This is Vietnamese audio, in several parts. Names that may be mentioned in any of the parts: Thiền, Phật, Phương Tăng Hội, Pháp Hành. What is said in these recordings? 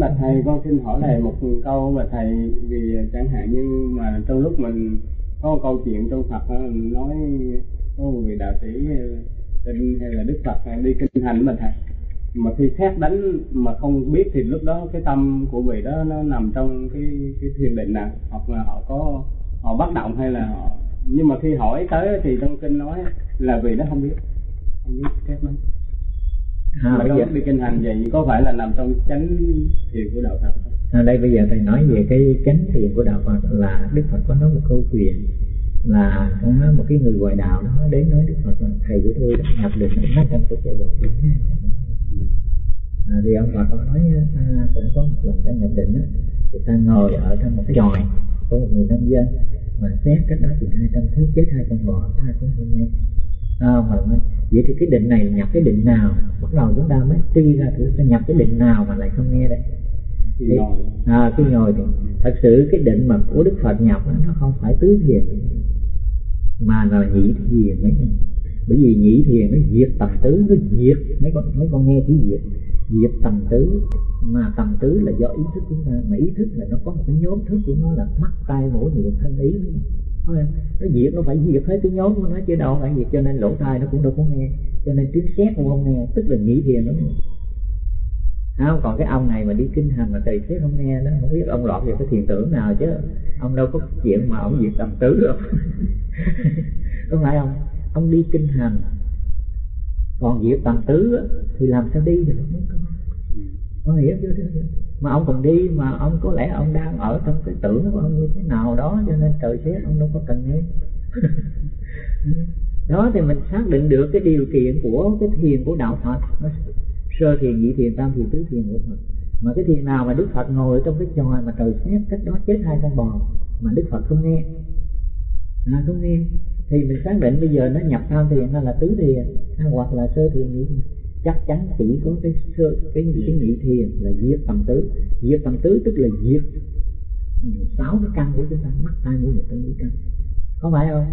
Bạch Thầy, con xin hỏi Thầy một câu. Bạch Thầy, vì chẳng hạn như mà trong lúc mình có một câu chuyện trong Phật nói có một vị đạo sĩ tin hay là Đức Phật đi kinh hành Bạch Thầy, mà khi xét đánh mà không biết thì lúc đó cái tâm của vị đó nó nằm trong cái thiền định nào, hoặc là họ có họ bất động hay là họ, nhưng mà khi hỏi tới thì trong kinh nói là vị đó không biết xét đánh. Mà bây giờ đi kinh hành vậy có phải là nằm trong chánh thiền của đạo Phật không? À, đây bây giờ thầy nói về cái chánh thiền của đạo Phật là Đức Phật có nói một câu chuyện là một cái người ngoại đạo đó đến nói Đức Phật là thầy của tôi đã nhập định ở 500 của trẻ bộ. Thì ông Phật có nói ta cũng có một lần ta nhập định đó, thì ta ngồi ở trong một cái chòi có một người nông dân mà xét cách đó thì 200 thước chết 2 con bò ta cũng không nghe. Vậy thì cái định này nhập cái định nào? Bắt đầu chúng ta mới tri ra thử nhập cái định nào mà lại không nghe đây. Cứ ngồi thì thật sự cái định mà của Đức Phật nhập nó không phải tứ thiền mà là nhị thiền mấy con. Bởi vì nhị thiền nó diệt tầm tứ, nó diệt mấy con nghe chữ diệt tầm tứ, mà tầm tứ là do ý thức chúng ta, mà ý thức là nó có một cái nhóm thức của nó là mắt tai mũi miệng thân ý mấy con. Nó diệt, nó phải diệt hết cái nhóm của nó chứ đâu phải diệt, cho nên lỗ tai nó cũng đâu có nghe, cho nên tiếng sét cũng không nghe, tức là nhị thiền nó không. Còn cái ông này mà đi kinh hành mà tùy sét không nghe đó, không biết ông lọt vào cái thiền tưởng nào chứ ông đâu có chuyện mà ông diệt tầm tứ đâu. Có phải không? Ông đi kinh hành còn diệt tầm tứ đó, thì làm sao đi được? Không hiểu chưa? Mà ông còn đi mà ông có lẽ ông đang ở trong cái tưởng của ông như thế nào đó, cho nên trời xét ông đâu có cần nghe. Đó thì mình xác định được cái điều kiện của cái thiền của đạo Phật, sơ thiền, nhị thiền, tam thiền, tứ thiền của Phật. Mà cái thiền nào mà Đức Phật ngồi trong cái chòi mà trời xét cách đó chết 2 con bò mà Đức Phật không nghe, không nghe, thì mình xác định bây giờ nó nhập tam thiền hay là tứ thiền hay hoặc là sơ thiền, nhị thiền. Chắc chắn chỉ có cái nhị thiền là diệt tầm tứ. Diệt tầm tứ tức là diệt 6 cái căn của chúng ta, mắt tai mũi miệng thân ý căn, có phải không?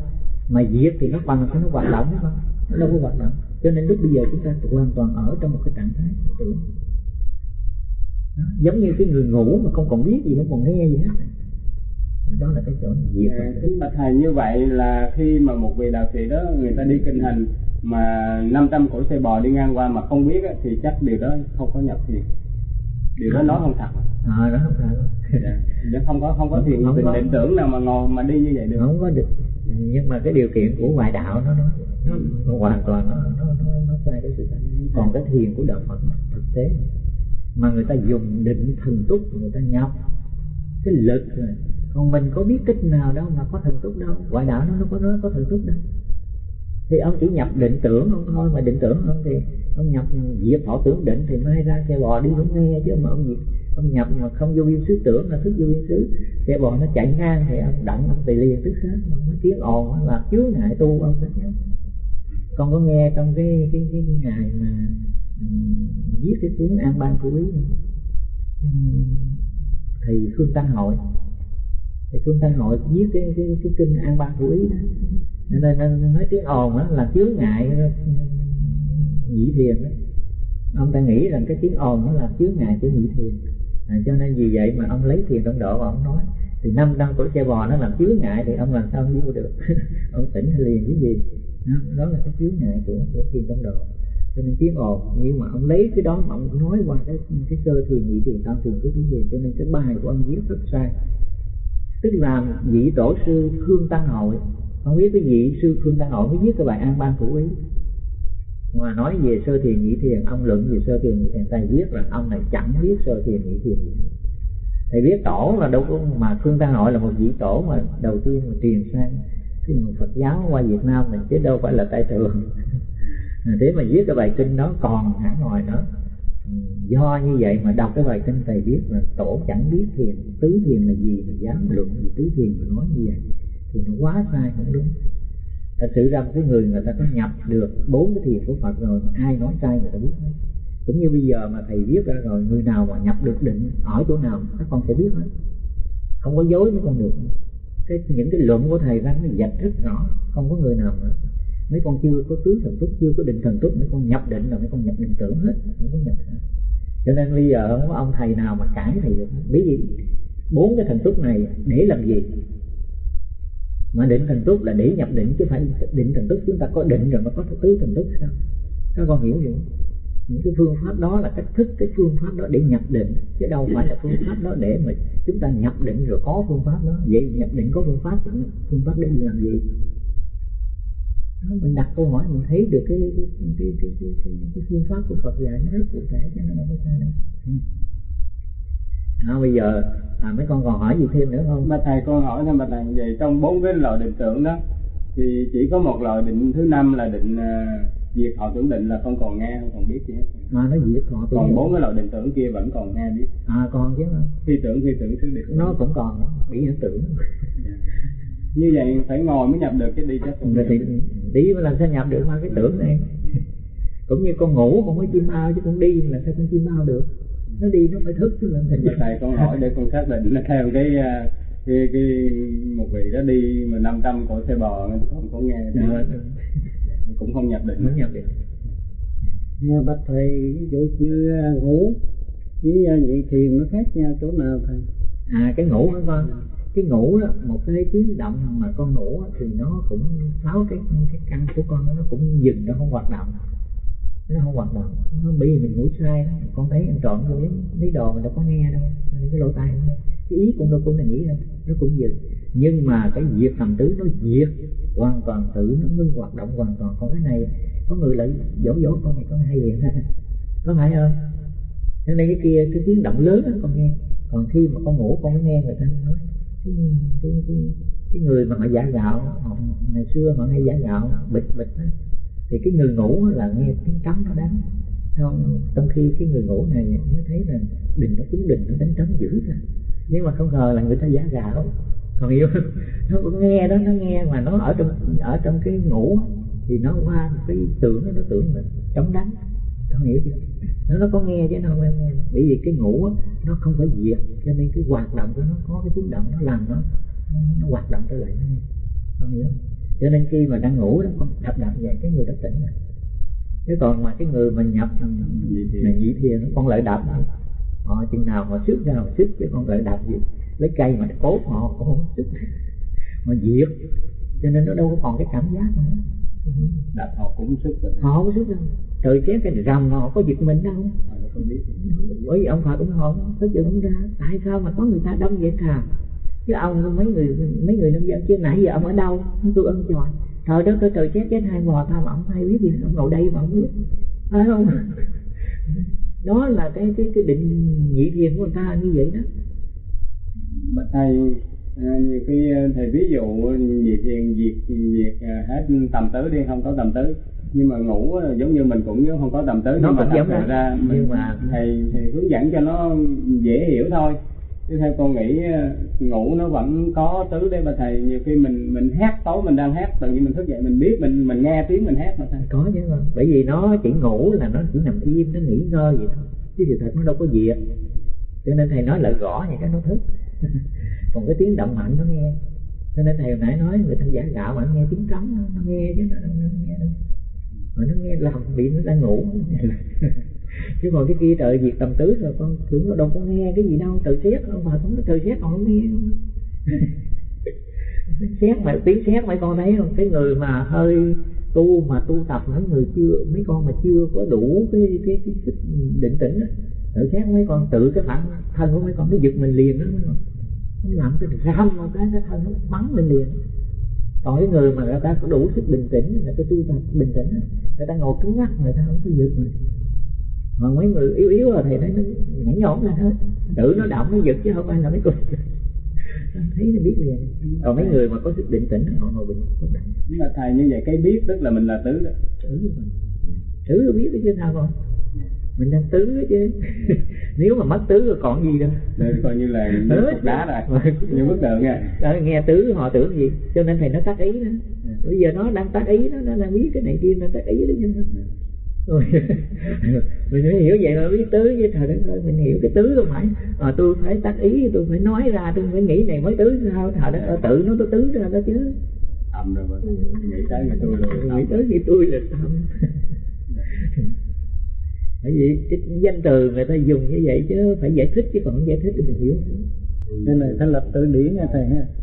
Mà diệt thì nó bằng cái nó hoạt động, không? Nó đâu có hoạt động. Cho nên lúc bây giờ chúng ta hoàn toàn ở trong một cái trạng thái tưởng. Đó, giống như cái người ngủ mà không còn biết gì, không còn nghe gì hết. Đó là cái chỗ diệt. Kính bạch Thầy, như vậy là khi mà một vị đạo sĩ đó người ta đi kinh hành mà 500 cổ xe bò đi ngang qua mà không biết á, thì chắc điều đó không có nhập thiền. Điều đó nói không thật. Nó không thật. Dạ, không có thiền định tưởng nào mà ngồi mà đi như vậy được. Không có được. Nhưng mà cái điều kiện của ngoại đạo nó hoàn toàn nó sai cái sự thật. Còn cái thiền của đạo Phật thực tế mà người ta dùng định thần túc, người ta nhập cái lực rồi. Còn mình có biết cách nào đâu mà có thần túc đâu. Ngoại đạo nó có thần túc đâu. Thì ông chỉ nhập định tưởng ông thôi, mà định tưởng ông thì ông nhập diệt thọ tưởng định thì mai ra xe bò đi cũng nghe, chứ mà ông nhập mà không vô biên xứ tưởng là thức vô biên xứ, xe bò nó chạy ngang thì ông đặng ông tùy liền tức hết, mà nó tiếng ồn là chướng ngại tu ông hết. Con có nghe trong cái ngày mà viết cái cuốn An Ban Phủ Lý thì Phương Tăng Hội viết cái kinh An Ban Phủ Lý đó, nên nói tiếng ồn đó là chướng ngại nhị thiền đó. Ông ta nghĩ rằng cái tiếng ồn nó là chướng ngại của nhị thiền, cho nên vì vậy mà ông lấy thiền động độ và ông nói thì 500 của xe bò nó làm chướng ngại thì ông làm sao ông vô được. Ông tỉnh liền cái gì đó là cái chướng ngại của thiền động độ, cho nên tiếng ồn. Nhưng mà ông lấy cái đó mà ông nói qua cái sơ thiền, nhị thiền, tam thiền, tứ thiền, cho nên cái bài của ông viết rất sai. Tức là vị tổ sư Phương Tăng Hội, không biết cái vị sư Phương Tăng Hội mới viết cái bài An Ban Phủ Ý mà nói về sơ thiền, nhị thiền. Ông luận về sơ thiền, nhị thiền, ta viết rằng ông này chẳng biết sơ thiền, nhị thiền gì hết. Thầy biết tổ là đâu có, mà Phương Tăng Hội là một vị tổ mà đầu tiên mà truyền sang cái Phật giáo qua Việt Nam mình, chứ đâu phải là tại thường. Thế mà viết cái bài kinh đó còn hải ngoài nữa. Do như vậy mà đọc cái bài kinh thầy biết là tổ chẳng biết thiền, tứ thiền là gì mà dám luận về tứ thiền mà nói như vậy thì nó quá sai, không đúng. Thật sự ra cái người ta có nhập được 4 cái thiền của Phật rồi, ai nói sai người ta biết hết. Cũng như bây giờ mà thầy viết ra rồi, người nào mà nhập được định ở chỗ nào các con sẽ biết hết, không có dối mấy con được. Những cái luận của thầy ra nó dạch rất rõ, không có người nào nữa. Mấy con chưa có tứ thần túc, chưa có định thần túc, mấy con nhập định là mấy con nhập định tưởng hết, không có nhập. Cho nên bây giờ không có ông thầy nào mà cãi thầy được. Bởi vì bốn cái thần túc này để làm gì? Mà định thần túc là để nhập định, chứ phải định thần túc chúng ta có định rồi mà có tứ thần túc sao? Các con hiểu hiểu. Những cái phương pháp đó là cách thức, cái phương pháp đó để nhập định, chứ đâu phải là phương pháp đó để mà chúng ta nhập định rồi có phương pháp đó. Vậy nhập định có phương pháp thì phương pháp để làm gì? Mình đặt câu hỏi mình thấy được cái phương pháp của Phật dạy nó rất cụ thể, cho nên là có sai đâu. Bây giờ mấy con còn hỏi gì thêm nữa không? Mà thầy con hỏi là vậy trong bốn cái loại định tưởng đó thì chỉ có một loại định thứ năm là định diệt thọ tưởng định, là không còn nghe không còn biết gì hết. Nó diệt thọ tưởng. Còn bốn cái loại định tưởng kia vẫn còn nghe biết. Còn chứ không? Phi tưởng thứ định nó cũng còn bị ảnh tưởng. Như vậy phải ngồi mới nhập được cái đi chắc. Đi mà làm sao nhập được qua cái tưởng này? Cũng như con ngủ không có chim bao chứ con đi làm sao con chim bao được? Nó đi nó phải thức chứ làm thành vậy. Thầy con hỏi để con xác định nó theo cái một vị đó đi mà 500 cõi xe bò không có nghe cũng không nhập định. Không nhập định. Bạch thầy ví dụ như ngủ với vậy thì nó khác nhau chỗ nào thầy? Cái ngủ hả con? Cái ngủ đó, một cái tiếng động mà con ngủ thì nó cũng sáu cái căn của con nó cũng dừng, nó không hoạt động. Nó bị mình ngủ sai đó, con thấy ăn trộm vô lấy đồ mình đâu có nghe đâu, cái lỗ tai nó cái ý cũng đâu cũng là nghĩ đâu, nó cũng dừng. Nhưng mà cái diệt tầm tứ nó diệt hoàn toàn tự, nó ngưng hoạt động hoàn toàn. Còn cái này có người lại dỗ con này con hay liền có phải không? Cho nên cái kia cái tiếng động lớn đó con nghe, còn khi mà con ngủ con mới nghe người ta nói. Cái người mà họ giả gạo, ngày xưa họ hay giả gạo bịch á, thì cái người ngủ là nghe tiếng trống nó đánh, trong khi cái người ngủ này mới thấy là đình nó cúng đình nó đánh trống dữ ra. Nhưng mà không ngờ là người ta giả gạo, còn hiểu nó cũng nghe đó, nó nghe mà nó ở trong cái ngủ thì nó qua một cái tưởng nó tưởng là trống đánh, con hiểu chưa? Nó có nghe chứ nó không nghe. Bởi vì cái ngủ á, nó không phải diệt, cho nên cái hoạt động của nó có cái tiếng động nó làm nó hoạt động trở lại nó nghe, con hiểu không? Cho nên khi mà đang ngủ đó con đập vậy cái người đã tỉnh rồi. Thế còn mà cái người mà nhập mà dị thiền con lại đập chừng nào mà xước ra mà xước, chứ con lại đập gì lấy cây mà cốt họ cũng không xước mà diệt, cho nên nó đâu có còn cái cảm giác nữa. Đập họ cũng xước rồi, họ cũng xước đâu. Trời chép cái rầm họ có giật mình đâu. Nó không biết. Bởi vì ông Phật cũng hồn thức giờ cũng ra. Tại sao mà có người ta đông vậy cả? Chứ ông mấy người nông dân kia nãy giờ ông ở đâu? Tôi ân trời. Trời đất trời chép chết hai mò ta mà ông hay biết gì, ông ngồi đây mà ông biết. Phải không? Đó là cái định nhị thiền của người ta như vậy đó. Mà thầy nhiều khi thầy ví dụ nhị thiền diệt hết tầm tứ đi, không có tầm tứ. Nhưng mà ngủ giống như mình cũng không có tầm tứ, nhưng mà thật ra mình thầy hướng dẫn cho nó dễ hiểu thôi. Chứ theo con nghĩ ngủ nó vẫn có tứ đấy mà thầy. Nhiều khi mình hát, tối mình đang hát, tự nhiên mình thức dậy mình biết mình nghe tiếng mình hát mà thầy. Có chứ không? Bởi vì nó chỉ ngủ là nó chỉ nằm im, nó nghỉ ngơi vậy thôi, chứ sự thật nó đâu có gì. Cho nên thầy nói lại gõ vậy cái nó thức. Còn cái tiếng động mạnh nó nghe. Cho nên thầy hồi nãy nói người ta giả gạo mà nó nghe tiếng trống, nó nghe chứ nó đâu nghe đâu. Mà nó nghe làm bị nó đang ngủ. Chứ còn cái kia trời diệt tầm tứ rồi con tưởng nó đâu có nghe cái gì đâu. Trời xét không phải cũng trời xét còn không nghe. Xét mà tiếng xét mấy con thấy không? Cái người mà hơi tu mà tu tập, mấy con mà chưa có đủ cái định tĩnh đó, trời xét mấy con tự cái phản thân của mấy con nó giật mình liền đó, nó làm cái ram vào cái thân nó bắn lên liền. Còn cái người mà người ta có đủ sức bình tĩnh, người ta tu tập bình tĩnh, người ta ngồi cứng ngắc, người ta không có giật mình. Mà mấy người yếu rồi thì thấy nó nhảy nhổn lên hết, tự nó động nó giật chứ không ai là mấy con thấy nó biết liền. Còn mấy người mà có sức bình tĩnh họ ngồi bình tĩnh. Nhưng mà thầy như vậy cái biết tức là mình là tứ đó. Tứ biết chứ sao không? Mình đang tứ chứ. Nếu mà mất tứ rồi còn gì đâu. Đấy, coi như là cục đá rồi. Như bức tượng nha. Nghe tứ họ tưởng gì. Cho nên thầy nó tác ý đó. Bây giờ nó đang tác ý đó, nó đang biết cái này kia, nó tác ý đó chứ. Mình mới hiểu vậy là biết tứ chứ. Trời đất ơi, mình hiểu cái tứ không phải tôi phải tác ý, tôi phải nói ra, tôi phải nghĩ này mới tứ sao. Trời đất ơi, tự nó có tứ ra đó chứ. Âm rồi mà. Nghĩ tới người tôi là tâm. Bởi vì cái danh từ người ta dùng như vậy chứ phải giải thích, chứ còn không giải thích thì mình hiểu. Đây là thành lập từ điển nha thầy ha.